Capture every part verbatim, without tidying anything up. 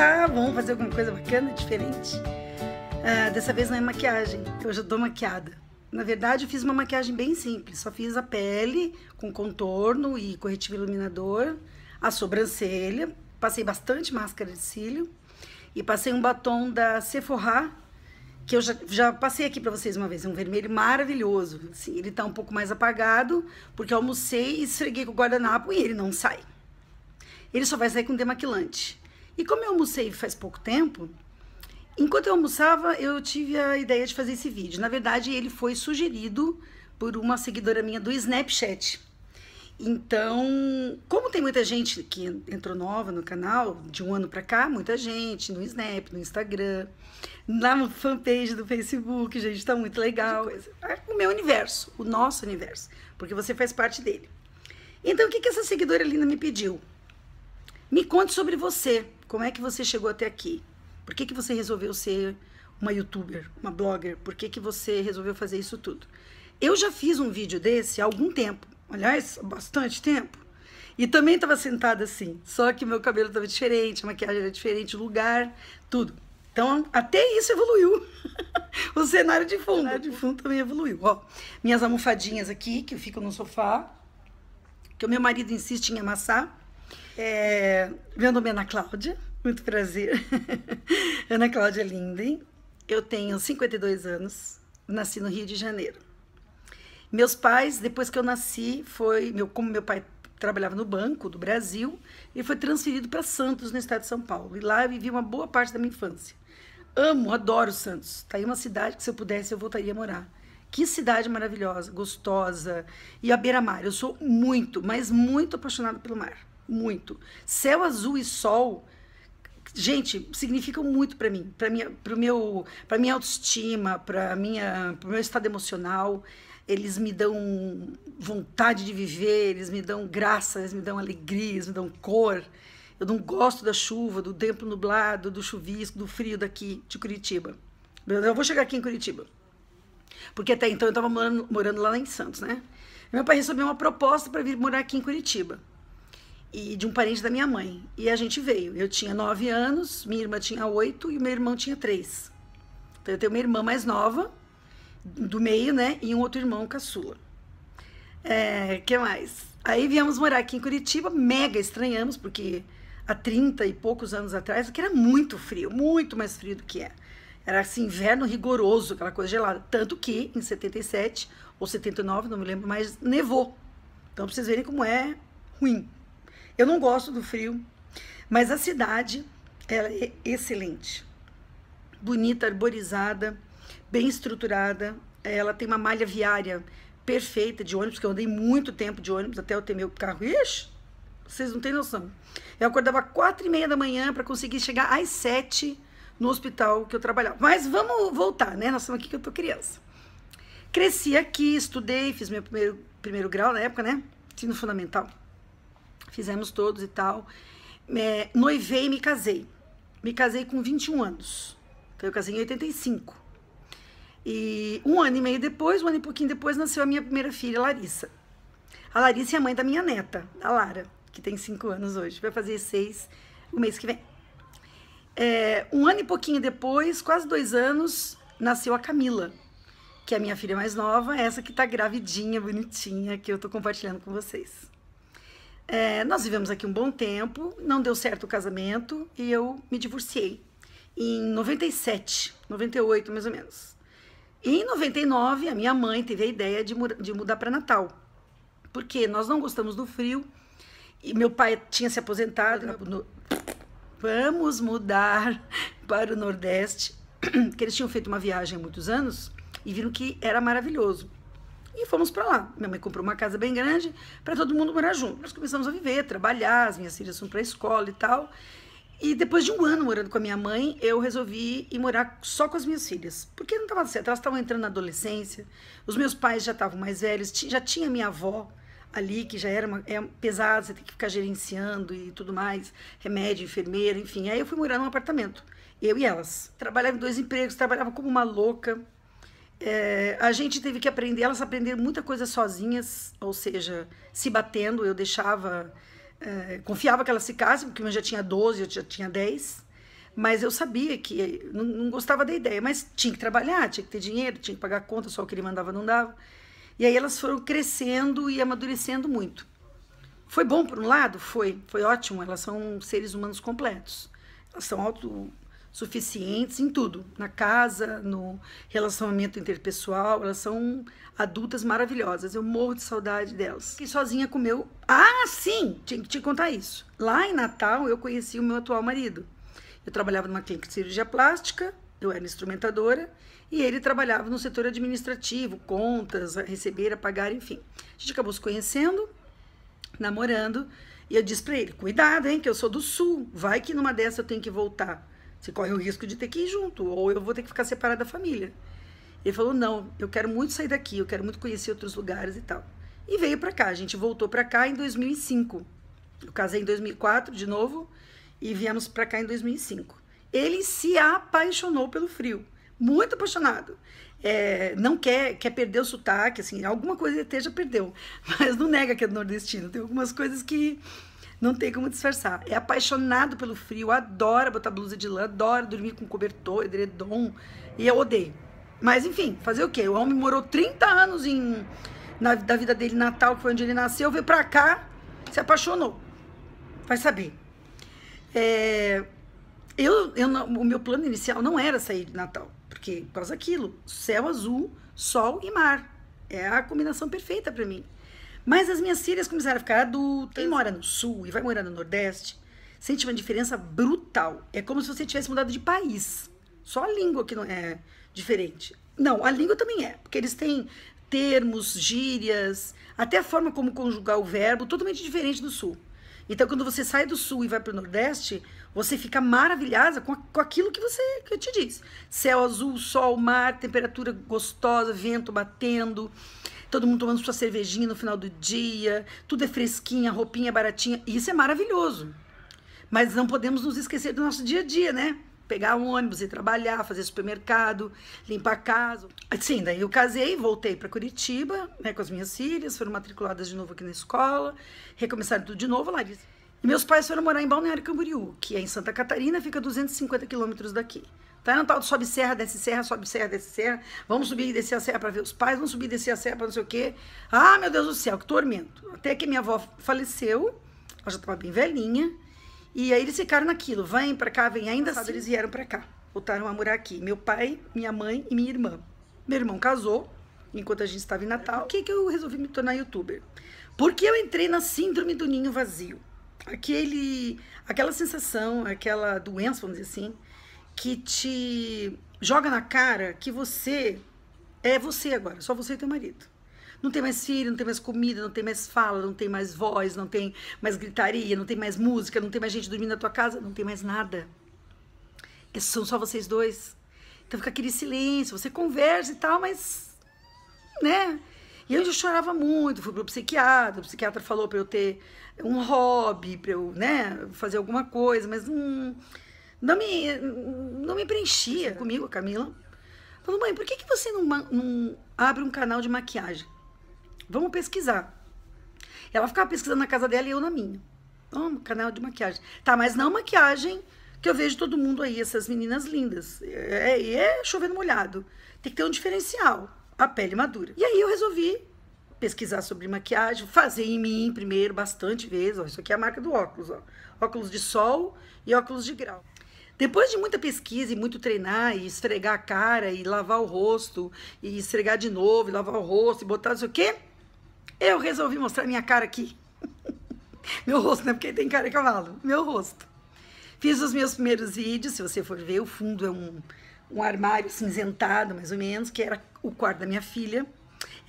aproveitar, vamos fazer alguma coisa bacana, diferente. Uh, dessa vez não é maquiagem, eu já tô maquiada. Na verdade, eu fiz uma maquiagem bem simples, só fiz a pele com contorno e corretivo iluminador, a sobrancelha, passei bastante máscara de cílio e passei um batom da Sephora, que eu já, já passei aqui pra vocês uma vez, é um vermelho maravilhoso, assim, ele tá um pouco mais apagado, porque eu almocei e esfreguei com o guardanapo e ele não sai. Ele só vai sair com demaquilante. E como eu almocei faz pouco tempo, enquanto eu almoçava, eu tive a ideia de fazer esse vídeo. Na verdade, ele foi sugerido por uma seguidora minha do Snapchat. Então, como tem muita gente que entrou nova no canal, de um ano pra cá, muita gente, no Snap, no Instagram, na fanpage do Facebook, gente, tá muito legal. O meu universo, o nosso universo, porque você faz parte dele. Então, o que que essa seguidora linda me pediu? Me conte sobre você, como é que você chegou até aqui? Por que que você resolveu ser uma youtuber, uma blogger? Por que que você resolveu fazer isso tudo? Eu já fiz um vídeo desse há algum tempo, aliás, há bastante tempo. E também estava sentada assim, só que meu cabelo estava diferente, a maquiagem era diferente, o lugar, tudo. Então, até isso evoluiu. O cenário de fundo. O cenário de fundo também evoluiu. Ó, minhas almofadinhas aqui, que ficam no sofá, que o meu marido insiste em amassar. É, meu nome é Ana Cláudia, muito prazer, Ana Cláudia Linden, eu tenho cinquenta e dois anos, nasci no Rio de Janeiro. Meus pais, depois que eu nasci, foi, meu, como meu pai trabalhava no Banco do Brasil, ele foi transferido para Santos, no estado de São Paulo, e lá eu vivi uma boa parte da minha infância. Amo, adoro Santos, tá aí uma cidade que se eu pudesse eu voltaria a morar. Que cidade maravilhosa, gostosa, e a beira-mar, eu sou muito, mas muito apaixonada pelo mar. Muito. Céu azul e sol, gente, significam muito para mim, para minha, para meu, para minha autoestima, para minha, para o meu estado emocional. Eles me dão vontade de viver, eles me dão graça, eles me dão alegria, eles me dão cor. Eu não gosto da chuva, do tempo nublado, do chuvisco, do frio daqui de Curitiba. Eu vou chegar aqui em Curitiba, porque até então eu estava morando, morando lá em Santos, né? Meu pai recebeu uma proposta para vir morar aqui em Curitiba. E de um parente da minha mãe, e a gente veio. Eu tinha nove anos, minha irmã tinha oito e meu irmão tinha três. Então eu tenho uma irmã mais nova, do meio, né, e um outro irmão caçula. É, que mais? Aí viemos morar aqui em Curitiba, mega estranhamos, porque há trinta e poucos anos atrás, que era muito frio, muito mais frio do que é. Era assim, inverno rigoroso, aquela coisa gelada, tanto que em setenta e sete ou setenta e nove, não me lembro mais, nevou. Então pra vocês verem como é ruim. Eu não gosto do frio, mas a cidade é excelente, bonita, arborizada, bem estruturada, ela tem uma malha viária perfeita de ônibus, que eu andei muito tempo de ônibus até eu ter meu carro. Ixi, vocês não têm noção. Eu acordava quatro e meia da manhã para conseguir chegar às sete no hospital que eu trabalhava. Mas vamos voltar, né? Nós estamos aqui que eu tô criança. Cresci aqui, estudei, fiz meu primeiro, primeiro grau na época, né? Ensino fundamental. Fizemos todos e tal, é, noivei e me casei, me casei com vinte e um anos, então eu casei em oitenta e cinco, e um ano e meio depois, um ano e pouquinho depois, nasceu a minha primeira filha, Larissa. A Larissa é a mãe da minha neta, a Lara, que tem cinco anos hoje, vai fazer seis o mês que vem. É, um ano e pouquinho depois, quase dois anos, nasceu a Camila, que é a minha filha mais nova, essa que tá gravidinha, bonitinha, que eu tô compartilhando com vocês. É, nós vivemos aqui um bom tempo, não deu certo o casamento e eu me divorciei em noventa e sete, noventa e oito mais ou menos. E em noventa e nove a minha mãe teve a ideia de, de mudar para Natal, porque nós não gostamos do frio e meu pai tinha se aposentado. No... Vamos mudar para o Nordeste, porque eles tinham feito uma viagem há muitos anos e viram que era maravilhoso. E fomos para lá. Minha mãe comprou uma casa bem grande para todo mundo morar junto. Nós começamos a viver, trabalhar, as minhas filhas foram para a escola e tal. E depois de um ano morando com a minha mãe, eu resolvi ir morar só com as minhas filhas. Porque não estava certo, elas estavam entrando na adolescência, os meus pais já estavam mais velhos, já tinha minha avó ali, que já era uma, é pesada, você tem que ficar gerenciando e tudo mais, remédio, enfermeira, enfim. Aí eu fui morar num apartamento, eu e elas. Trabalhava em dois empregos, trabalhava como uma louca. É, a gente teve que aprender, elas aprenderam muita coisa sozinhas, ou seja, se batendo, eu deixava, é, confiava que elas se casassem, porque eu já tinha doze, eu já tinha dez, Mas eu sabia que, não, não gostava da ideia, mas tinha que trabalhar, tinha que ter dinheiro, tinha que pagar conta, só o que ele mandava não dava. E aí elas foram crescendo e amadurecendo muito. Foi bom por um lado? Foi. Foi ótimo, elas são seres humanos completos. Elas são autossuficientes em tudo, na casa, no relacionamento interpessoal, elas são adultas maravilhosas. Eu morro de saudade delas. Fiquei sozinha com o meu... Ah, sim! Tinha que te contar isso. Lá em Natal, eu conheci o meu atual marido. Eu trabalhava numa clínica de cirurgia plástica, eu era instrumentadora, e ele trabalhava no setor administrativo, contas, a receber, a pagar, enfim. A gente acabou se conhecendo, namorando, e eu disse pra ele, cuidado, hein, que eu sou do Sul, vai que numa dessa eu tenho que voltar. Você corre o risco de ter que ir junto, ou eu vou ter que ficar separada da família. Ele falou, não, eu quero muito sair daqui, eu quero muito conhecer outros lugares e tal. E veio pra cá, a gente voltou pra cá em dois mil e cinco. Eu casei em dois mil e quatro, de novo, e viemos pra cá em dois mil e cinco. Ele se apaixonou pelo frio, muito apaixonado. É, não quer, quer perder o sotaque, assim, alguma coisa ele até já perdeu, mas não nega que é do nordestino, tem algumas coisas que não tem como disfarçar. É apaixonado pelo frio, adora botar blusa de lã, adora dormir com cobertor, edredom, e eu odeio. Mas enfim, fazer o quê? O homem morou trinta anos em, na, da vida dele em Natal, que foi onde ele nasceu, veio pra cá, se apaixonou, vai saber. É, eu, eu não, o meu plano inicial não era sair de Natal, porque por causa daquilo, céu azul, sol e mar, é a combinação perfeita pra mim. Mas as minhas filhas começaram a ficar adultas, quem mora no Sul e vai morar no Nordeste, sente uma diferença brutal, é como se você tivesse mudado de país, só a língua que não é diferente. Não, a língua também é, porque eles têm termos, gírias, até a forma como conjugar o verbo, totalmente diferente do Sul. Então, quando você sai do Sul e vai para o Nordeste, você fica maravilhada com, com aquilo que, você, que eu te disse. Céu azul, sol, mar, temperatura gostosa, vento batendo, todo mundo tomando sua cervejinha no final do dia, tudo é fresquinha, roupinha baratinha. Isso é maravilhoso. Mas não podemos nos esquecer do nosso dia a dia, né? Pegar um ônibus e trabalhar, fazer supermercado, limpar a casa. Assim, daí eu casei, voltei para Curitiba, né, com as minhas filhas, foram matriculadas de novo aqui na escola, recomeçaram tudo de novo, Larissa. E meus pais foram morar em Balneário Camboriú, que é em Santa Catarina, fica a duzentos e cinquenta quilômetros daqui. Tá, não tal, sobe serra, desce serra, sobe serra, desce serra, vamos subir e descer a serra para ver os pais, vamos subir e descer a serra para não sei o quê. Ah, meu Deus do céu, que tormento. Até que minha avó faleceu, ela já estava bem velhinha, e aí eles ficaram naquilo, vem pra cá, vem ainda assim. Eles vieram pra cá, voltaram a morar aqui. Meu pai, minha mãe e minha irmã. Meu irmão casou, enquanto a gente estava em Natal. Por que que eu resolvi me tornar youtuber? Porque eu entrei na síndrome do ninho vazio. Aquele, aquela sensação, aquela doença, vamos dizer assim, que te joga na cara que você é você agora, só você e teu marido. Não tem mais filho, não tem mais comida, não tem mais fala, não tem mais voz, não tem mais gritaria, não tem mais música, não tem mais gente dormindo na tua casa, não tem mais nada. São só vocês dois. Então fica aquele silêncio, você conversa e tal, mas... né? E eu já chorava muito, fui pro psiquiatra, o psiquiatra falou pra eu ter um hobby, pra eu, né, fazer alguma coisa, mas não, não, me, não me preenchia comigo, a Camila. Falou, mãe, por que que você não, não abre um canal de maquiagem? Vamos pesquisar. Ela ficava pesquisando na casa dela e eu na minha. Um canal de maquiagem. Tá, mas não maquiagem que eu vejo todo mundo aí, essas meninas lindas. É, é chovendo molhado. Tem que ter um diferencial. A pele madura. E aí eu resolvi pesquisar sobre maquiagem, fazer em mim primeiro, bastante vezes. Ó, isso aqui é a marca do óculos. Ó. Óculos de sol e óculos de grau. Depois de muita pesquisa e muito treinar, e esfregar a cara, e lavar o rosto, e esfregar de novo, e lavar o rosto, e botar não sei o quê... Eu resolvi mostrar minha cara aqui. Meu rosto, né? Porque tem cara de cavalo. Meu rosto. Fiz os meus primeiros vídeos. Se você for ver, o fundo é um, um armário cinzentado, mais ou menos, que era o quarto da minha filha.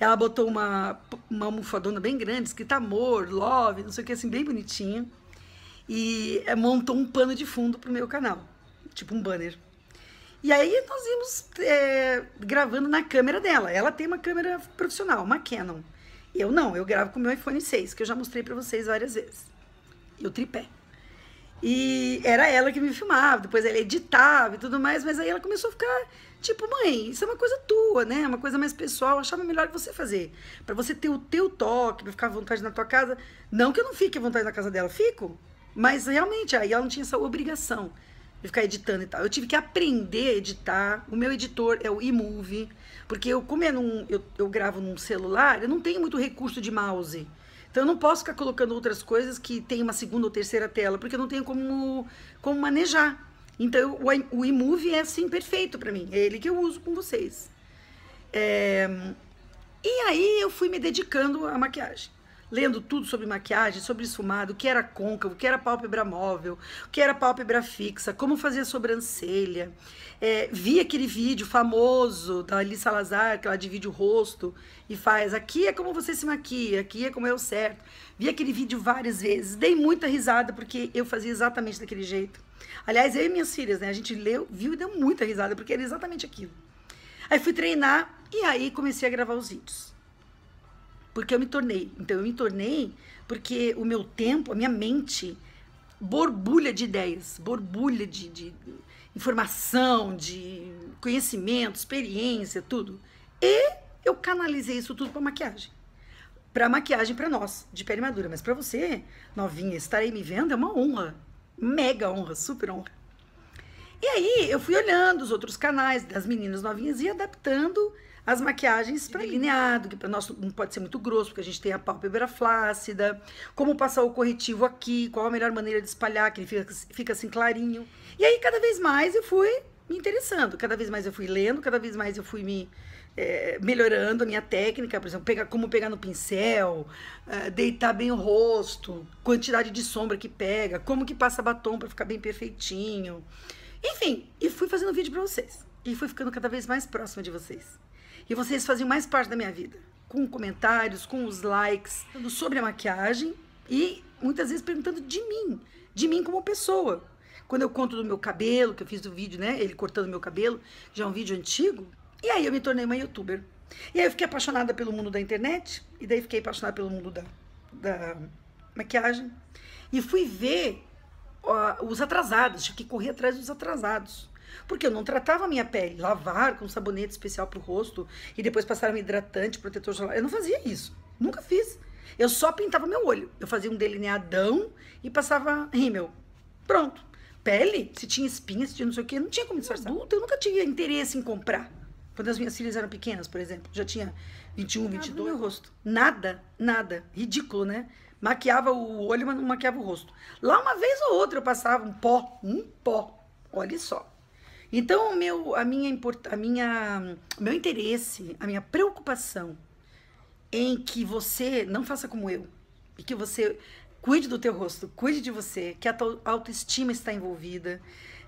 Ela botou uma, uma almofadona bem grande, escrita amor, love, não sei o que, assim, bem bonitinha. E montou um pano de fundo pro meu canal. Tipo um banner. E aí nós íamos é, gravando na câmera dela. Ela tem uma câmera profissional, uma Canon. Eu não, eu gravo com o meu iPhone seis, que eu já mostrei pra vocês várias vezes. E o tripé. E era ela que me filmava, depois ela editava e tudo mais, mas aí ela começou a ficar, tipo, mãe, isso é uma coisa tua, né? Uma coisa mais pessoal, eu achava melhor você fazer. Pra você ter o teu toque, pra ficar à vontade na tua casa. Não que eu não fique à vontade na casa dela, fico. Mas realmente, aí ela não tinha essa obrigação. e ficar editando e tal. Eu tive que aprender a editar. O meu editor é o iMovie, porque eu, como é num, eu, eu gravo num celular, eu não tenho muito recurso de mouse. Então eu não posso ficar colocando outras coisas que tem uma segunda ou terceira tela, porque eu não tenho como, como manejar. Então eu, o, o iMovie é assim perfeito para mim, é ele que eu uso com vocês. É... E aí eu fui me dedicando à maquiagem, lendo tudo sobre maquiagem, sobre esfumado, o que era côncavo, o que era pálpebra móvel, o que era pálpebra fixa, como fazer sobrancelha. É, vi aquele vídeo famoso da Alice Salazar, que ela divide o rosto e faz, aqui é como você se maquia, aqui é como é o certo. Vi aquele vídeo várias vezes, dei muita risada porque eu fazia exatamente daquele jeito. Aliás, eu e minhas filhas, né, a gente leu, viu e deu muita risada porque era exatamente aquilo. Aí fui treinar e aí comecei a gravar os vídeos. Porque eu me tornei. Então eu me tornei porque o meu tempo, a minha mente, borbulha de ideias, borbulha de, de informação, de conhecimento, experiência, tudo. E eu canalizei isso tudo para maquiagem. Para maquiagem para nós, de pele madura. Mas para você, novinha, estarei me vendo, é uma honra. Mega honra, super honra. E aí, eu fui olhando os outros canais das meninas novinhas e adaptando as maquiagens para delineado, que para nós não pode ser muito grosso, porque a gente tem a pálpebra flácida, como passar o corretivo aqui, qual a melhor maneira de espalhar, que ele fica, fica assim clarinho. E aí, cada vez mais eu fui me interessando, cada vez mais eu fui lendo, cada vez mais eu fui me é, melhorando a minha técnica, por exemplo, pegar, como pegar no pincel, uh, deitar bem o rosto, quantidade de sombra que pega, como que passa batom para ficar bem perfeitinho. Enfim, e fui fazendo vídeo pra vocês. E fui ficando cada vez mais próxima de vocês. E vocês faziam mais parte da minha vida. Com comentários, com os likes, falando sobre a maquiagem e muitas vezes perguntando de mim. De mim como pessoa. Quando eu conto do meu cabelo, que eu fiz o vídeo, né? Ele cortando meu cabelo, já é um vídeo antigo. E aí eu me tornei uma youtuber. E aí eu fiquei apaixonada pelo mundo da internet. E daí fiquei apaixonada pelo mundo da, da maquiagem. E fui ver... os atrasados, tinha que correr atrás dos atrasados, porque eu não tratava a minha pele, lavar com um sabonete especial pro rosto e depois passar um hidratante, protetor solar, eu não fazia isso, nunca fiz, eu só pintava meu olho, eu fazia um delineadão e passava rímel, pronto. Pele, se tinha espinha, se tinha não sei o que, não tinha como disfarçar. Adulta, eu nunca tinha interesse em comprar, quando as minhas filhas eram pequenas, por exemplo, já tinha vinte e um, vinte e dois, no meu rosto, nada, nada, ridículo, né? Maquiava o olho, mas não maquiava o rosto. Lá uma vez ou outra eu passava um pó, um pó, olha só. Então o meu, a minha, a minha, o meu interesse, a minha preocupação em que você não faça como eu, e que você cuide do teu rosto, cuide de você, que a tua autoestima está envolvida,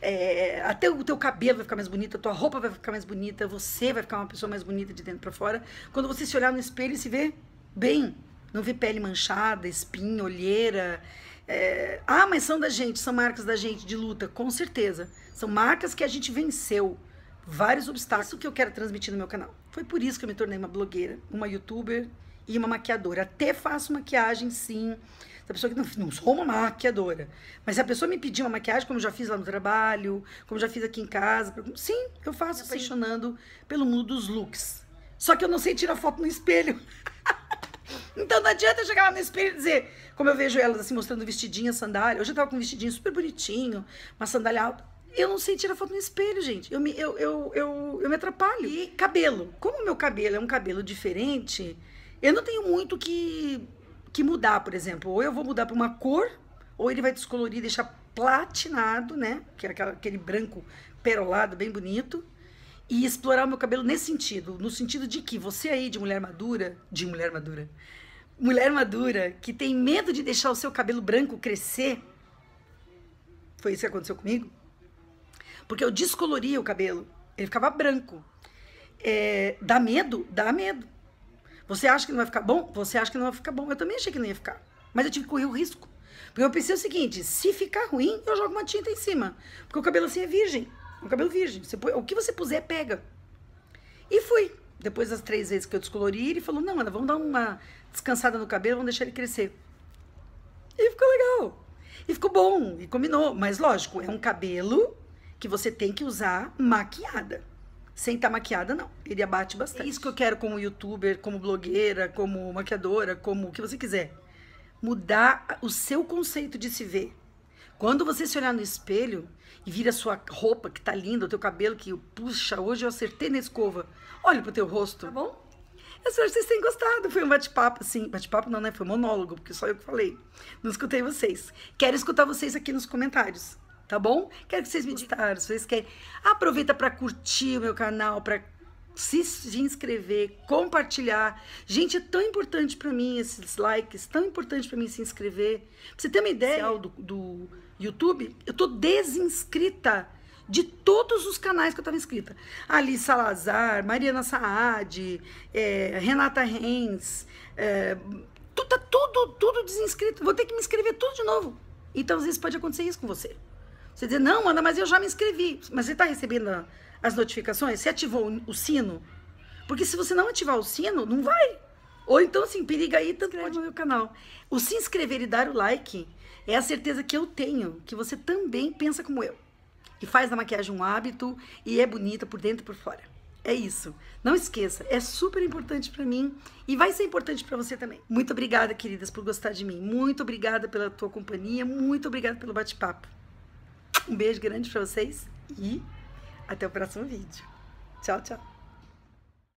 é, até o teu cabelo vai ficar mais bonito, a tua roupa vai ficar mais bonita, você vai ficar uma pessoa mais bonita de dentro para fora, quando você se olhar no espelho e se ver bem. Não vi pele manchada, espinha, olheira. É... Ah, mas são da gente, são marcas da gente de luta, com certeza. São marcas que a gente venceu vários obstáculos. Isso que eu quero transmitir no meu canal. Foi por isso que eu me tornei uma blogueira, uma youtuber e uma maquiadora. Até faço maquiagem, sim. A pessoa que não, não sou uma maquiadora. Mas se a pessoa me pedir uma maquiagem, como eu já fiz lá no trabalho, como já fiz aqui em casa, sim, eu faço, me apaixonando pelo mundo dos looks. Só que eu não sei tirar foto no espelho. Então não adianta eu chegar lá no espelho e dizer, como eu vejo elas assim, mostrando vestidinha, sandália. Hoje eu tava com um vestidinho super bonitinho, uma sandália alta. Eu não sei tirar foto no espelho, gente. Eu me, eu, eu, eu, eu me atrapalho. E cabelo. Como o meu cabelo é um cabelo diferente, eu não tenho muito que, que mudar, por exemplo. Ou eu vou mudar pra uma cor, ou ele vai descolorir e deixar platinado, né? Que é aquele branco perolado, bem bonito. E explorar o meu cabelo nesse sentido, no sentido de que você aí, de mulher madura, de mulher madura, mulher madura que tem medo de deixar o seu cabelo branco crescer, foi isso que aconteceu comigo, porque eu descoloria o cabelo, ele ficava branco, é, dá medo, dá medo, você acha que não vai ficar bom? Você acha que não vai ficar bom, eu também achei que não ia ficar, mas eu tive que correr o risco, porque eu pensei o seguinte, se ficar ruim, eu jogo uma tinta em cima, porque o cabelo assim é virgem, um cabelo virgem, você põe, o que você puser, pega. E fui. Depois das três vezes que eu descolori, ele falou, não, Ana, vamos dar uma descansada no cabelo, vamos deixar ele crescer. E ficou legal. E ficou bom, e combinou. Mas, lógico, é um cabelo que você tem que usar maquiada. Sem estar maquiada, não. Ele abate bastante. É isso que eu quero como youtuber, como blogueira, como maquiadora, como o que você quiser. Mudar o seu conceito de se ver. Quando você se olhar no espelho e vira a sua roupa, que tá linda, o teu cabelo, que puxa, hoje eu acertei na escova. Olha pro teu rosto. Tá bom? Eu espero que vocês tenham gostado. Foi um bate-papo, assim. Bate-papo não, né? Foi um monólogo, porque só eu que falei. Não escutei vocês. Quero escutar vocês aqui nos comentários, tá bom? Quero que vocês me digam, se vocês querem. Aproveita para curtir o meu canal, para se, se inscrever, compartilhar. Gente, é tão importante para mim esses likes, tão importante para mim se inscrever. Pra você ter uma ideia do, do YouTube, eu tô desinscrita de todos os canais que eu estava inscrita. Alice Salazar, Mariana Saad, é, Renata Rens, é, tu, tá tudo, tudo desinscrito. Vou ter que me inscrever tudo de novo. Então, às vezes, pode acontecer isso com você. Você dizer, não, Ana, mas eu já me inscrevi. Mas você está recebendo as notificações? Você ativou o sino? Porque se você não ativar o sino, não vai. Ou então, assim, periga aí, tanto pode no meu canal. O se inscrever e dar o like é a certeza que eu tenho, que você também pensa como eu. Que faz da maquiagem um hábito e é bonita por dentro e por fora. É isso. Não esqueça, é super importante pra mim e vai ser importante pra você também. Muito obrigada, queridas, por gostar de mim. Muito obrigada pela tua companhia. Muito obrigada pelo bate-papo. Um beijo grande pra vocês e até o próximo vídeo. Tchau, tchau.